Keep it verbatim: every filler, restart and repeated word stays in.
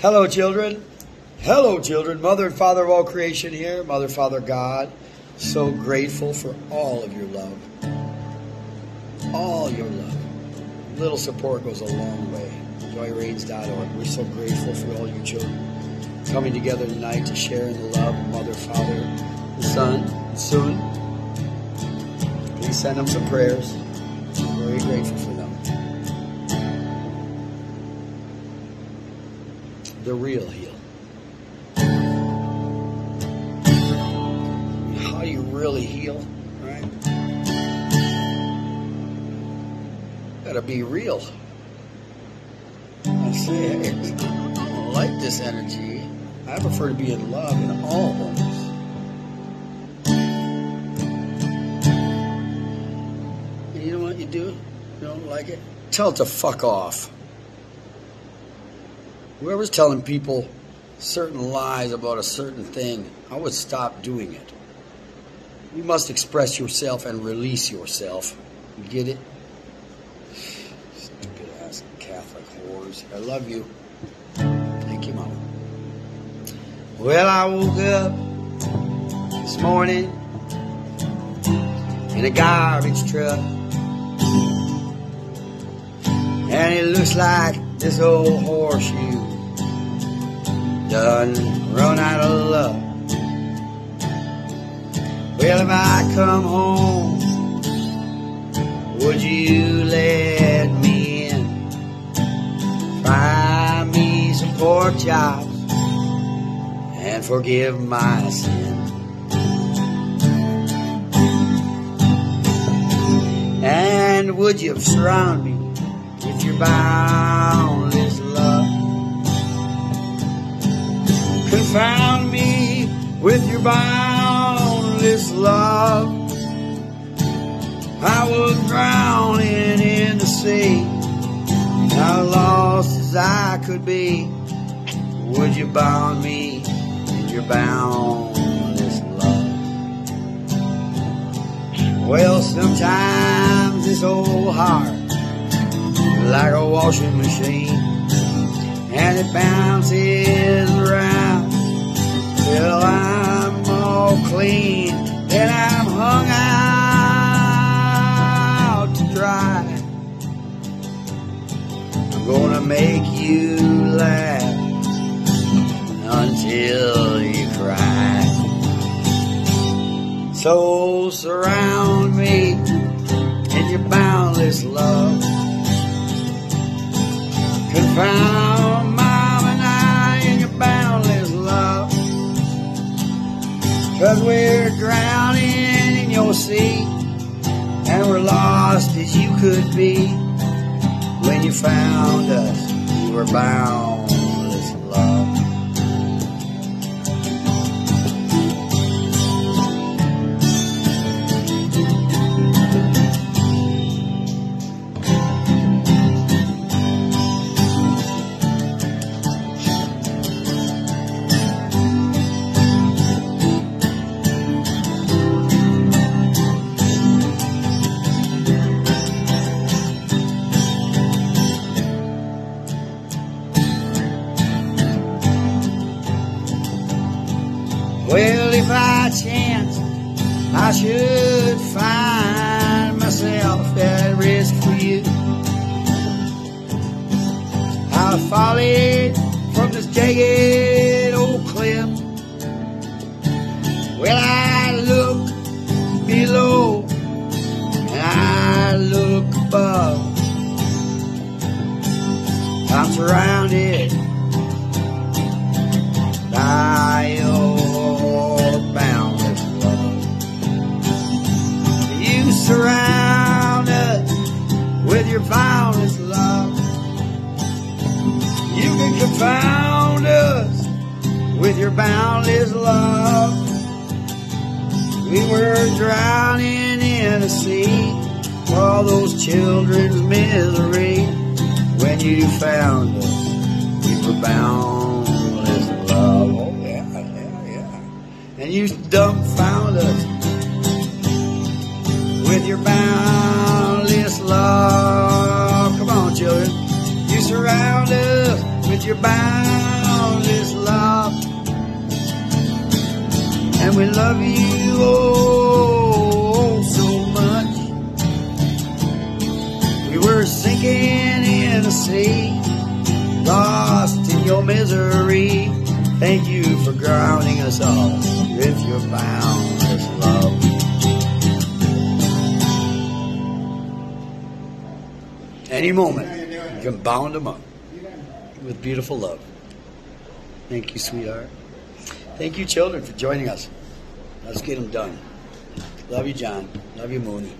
Hello, children. Hello, children. Mother and Father of all creation here. Mother, Father, God. So grateful for all of your love. All your love. Little support goes a long way. Joy rains dot org. We're so grateful for all you children coming together tonight to share in the love of Mother, Father, and Son. Soon, please send them some prayers. We're very grateful for them. The real heal. How you really heal, right? Gotta be real. I say, I don't like this energy. I prefer to be in love in all moments. And you know what you do? You don't like it? Tell it to fuck off. Whoever's telling people certain lies about a certain thing, I would stop doing it. You must express yourself and release yourself. You get it? Stupid ass Catholic whores. I love you. Thank you, Mama. Well, I woke up this morning in a garbage truck, and it looks like this old horseshoe done run out of luck. Well, if I come home, would you let me in? Fry me some pork chops and forgive my sin. And would you surround me with your boundless love? Confound me with your boundless love. I was drowning in the sea, how lost as I could be. Would you bound me in your boundless love? Well, sometimes this old heart like a washing machine, and it bounces around till I'm all clean. Then I'm hung out to dry. I'm gonna make you laugh until you cry. So surround me in your boundless love. Confound Mom and I in your boundless love, 'cause we're drowning in your sea, and we're lost as you could be. When you found us, you were boundless love. Well, if by chance I should find myself at risk for you, I'll fall in from this jagged old cliff. Well, I look below and I look above. I'm surrounded by your boundless love. You surround us with your boundless love. You can confound us with your boundless love. We were drowning in a sea, all those children's misery. When you found us, we were boundless love. And you dumbfound us with your boundless love. Come on, children. You surround us with your boundless love. and we love you oh, oh so much. We were sinking in the sea, lost in your misery. Thank you for grounding us all with your boundless love. Any moment, you can bound them up with beautiful love. Thank you, sweetheart. Thank you, children, for joining us. Let's get them done. Love you, John. Love you, Mooney.